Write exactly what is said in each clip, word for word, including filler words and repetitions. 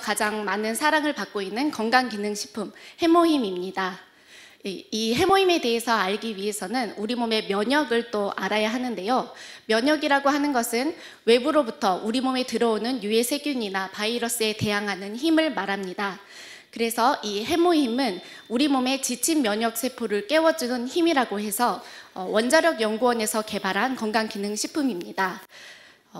가장 많은 사랑을 받고 있는 건강기능식품 해모임입니다. 이 해모임에 대해서 알기 위해서는 우리 몸의 면역을 또 알아야 하는데요. 면역이라고 하는 것은 외부로부터 우리 몸에 들어오는 유해 세균이나 바이러스에 대항하는 힘을 말합니다. 그래서 이 해모임은 우리 몸의 지친 면역세포를 깨워주는 힘이라고 해서 원자력연구원에서 개발한 건강기능식품입니다.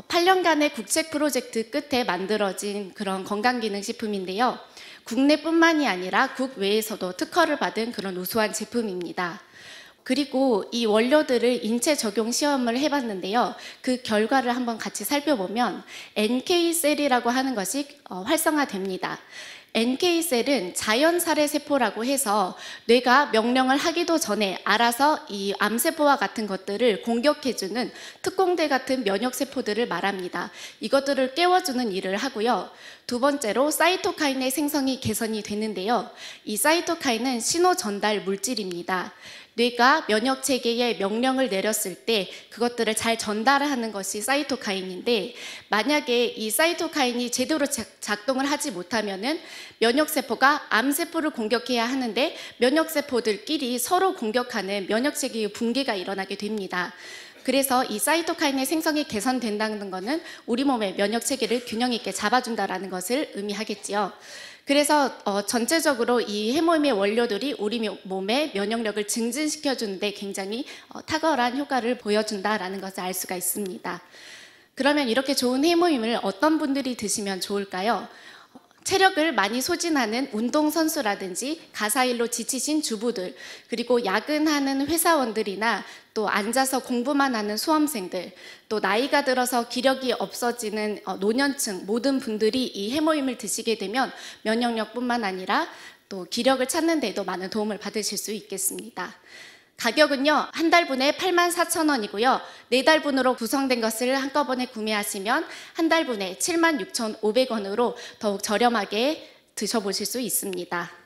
팔 년간의 국책 프로젝트 끝에 만들어진 그런 건강기능식품인데요. 국내뿐만이 아니라 국외에서도 특허를 받은 그런 우수한 제품입니다. 그리고 이 원료들을 인체 적용 시험을 해봤는데요. 그 결과를 한번 같이 살펴보면 엔케이 셀이라고 하는 것이 활성화됩니다. 엔케이 셀은 자연살해 세포라고 해서 뇌가 명령을 하기도 전에 알아서 이 암세포와 같은 것들을 공격해주는 특공대 같은 면역세포들을 말합니다. 이것들을 깨워주는 일을 하고요. 두 번째로 사이토카인의 생성이 개선이 되는데요. 이 사이토카인은 신호 전달 물질입니다. 뇌가 면역체계에 명령을 내렸을 때 그것들을 잘 전달하는 것이 사이토카인인데, 만약에 이 사이토카인이 제대로 작동을 하지 못하면은 면역세포가 암세포를 공격해야 하는데 면역세포들끼리 서로 공격하는 면역체계의 붕괴가 일어나게 됩니다. 그래서 이 사이토카인의 생성이 개선된다는 것은 우리 몸의 면역체계를 균형 있게 잡아준다는 것을 의미하겠지요. 그래서 어, 전체적으로 이 해모임의 원료들이 우리 몸의 면역력을 증진시켜주는데 굉장히 어, 탁월한 효과를 보여준다라는 것을 알 수가 있습니다. 그러면 이렇게 좋은 해모임을 어떤 분들이 드시면 좋을까요? 체력을 많이 소진하는 운동선수라든지 가사일로 지치신 주부들, 그리고 야근하는 회사원들이나 또 앉아서 공부만 하는 수험생들, 또 나이가 들어서 기력이 없어지는 노년층 모든 분들이 이 해모임을 드시게 되면 면역력뿐만 아니라 또 기력을 찾는 데도 많은 도움을 받으실 수 있겠습니다. 가격은요, 한 달분에 팔만 사천 원이고요. 네 달분으로 구성된 것을 한꺼번에 구매하시면 한 달분에 칠만 육천 오백 원으로 더욱 저렴하게 드셔보실 수 있습니다.